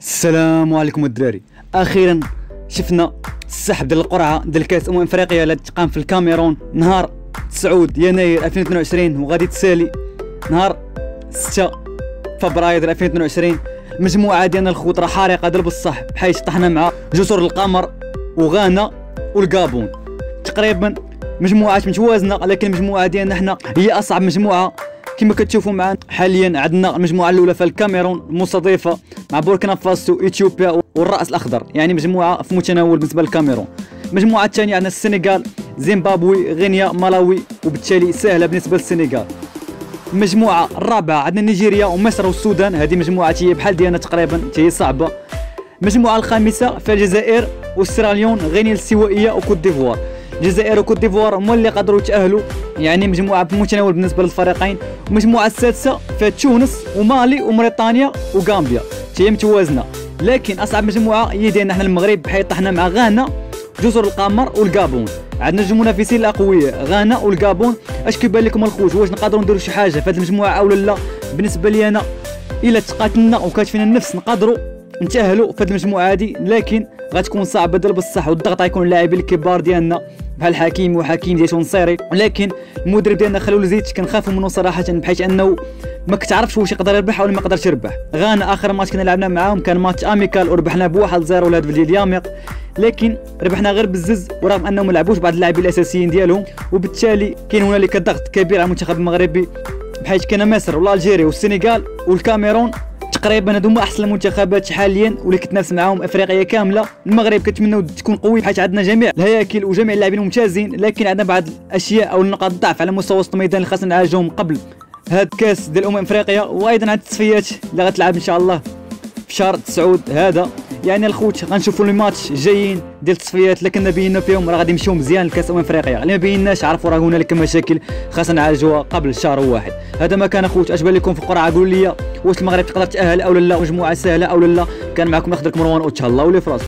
السلام عليكم الدراري. اخيرا شفنا السحب ديال القرعه ديال كاس امم افريقيا اللي تقام في الكاميرون نهار 9 يناير 2022 وغادي تسالي نهار 6 فبراير 2022. مجموعه ديالنا الخطره حارقه ديال بصح، بحيث طحنا مع جسر القمر وغانا والكابون، تقريبا مجموعات متوازنه، لكن المجموعه ديالنا حنا هي اصعب مجموعه. كما كتشوفوا معنا حاليا عندنا المجموعه الاولى فالكاميرون مستضيفه مع بوركينا فاسو اثيوبيا والراس الاخضر، يعني مجموعه في متناول بالنسبه للكاميرون. المجموعه الثانيه عندنا السنغال، زيمبابوي، غينيا، مالاوي، وبالتالي سهله بالنسبه للسنغال. المجموعه الرابعه عندنا نيجيريا ومصر والسودان، هذه مجموعه هي بحال ديالنا تقريبا هي صعبه. المجموعه الخامسه فالجزائر والسيراليون، غينيا الاستوائيه وكوت ديفوار. الجزائر وكوت ديفوار هما اللي قدروا يتاهلوا، يعني مجموعه بالمتناول بالنسبه للفريقين. المجموعه السادسه فيها تونس ومالي وموريتانيا وغامبيا، هي متوازنه، لكن اصعب مجموعه هي ديالنا حنا المغرب، بحيث طحنا مع غانا، جزر القمر والكابون. عندنا جوج منافسين الاقوياء غانا والكابون. اش كيبان لكم الخوت؟ واش نقدروا نديروا شي حاجه في هذه المجموعه او لا؟ بالنسبه لي انا الا تقاتلنا وكانت فينا النفس نقدروا نتاهلوا في هذه المجموعه هذه، لكن غتكون صعبه ديال بصح، والضغط غيكون اللاعبين الكبار ديالنا بحال حكيمي وحكيم زييش ونسيري، ولكن المدرب ديالنا خلو لزييتش كنخافوا منه صراحه، بحيث انه ما كتعرفش واش يقدر يربح ولا ما يقدرش يربح. غانا اخر ماتش كنا لعبنا معاهم كان ماتش اميكال وربحنا ب1-0 ولاد ديال الياميق، لكن ربحنا غير بالزز ورغم انهم ما لعبوش بعض اللاعبين الاساسيين ديالهم، وبالتالي كاين هنالك ضغط كبير على المنتخب المغربي، بحيث كان مصر والجيري والسنغال والكاميرون تقريبا هذوما احسن المنتخبات حاليا واللي كتنافس معاهم افريقيا كامله. المغرب كنتمنوا تكون قوي، حيت عندنا جميع الهياكل وجميع اللاعبين ممتازين، لكن عندنا بعض الاشياء او نقاط ضعف على مستوى وسط الميدان اللي خاصنا نعالجهم قبل هاد كاس ديال امم افريقيا، وايضا عند التصفيات اللي غتلعب ان شاء الله في شهر 9 هذا. يعني الخوت غنشوفوا الماتش جايين ديال التصفيات اللي كنا بينا فيهم راه غادي يمشيو مزيان لكاس امم افريقيا، اللي ما بيناش عرفوا راه هنالك مشاكل خاصنا نعالجوها قبل شهر واحد. هذا ما كان اخوت. اش بان لكم في القرعه؟ قولوا لي واش المغرب تقدر تاهل او لا، مجموعه سهله او لا. كان معكم اخدرك مروان، وتهلاو لي فراس.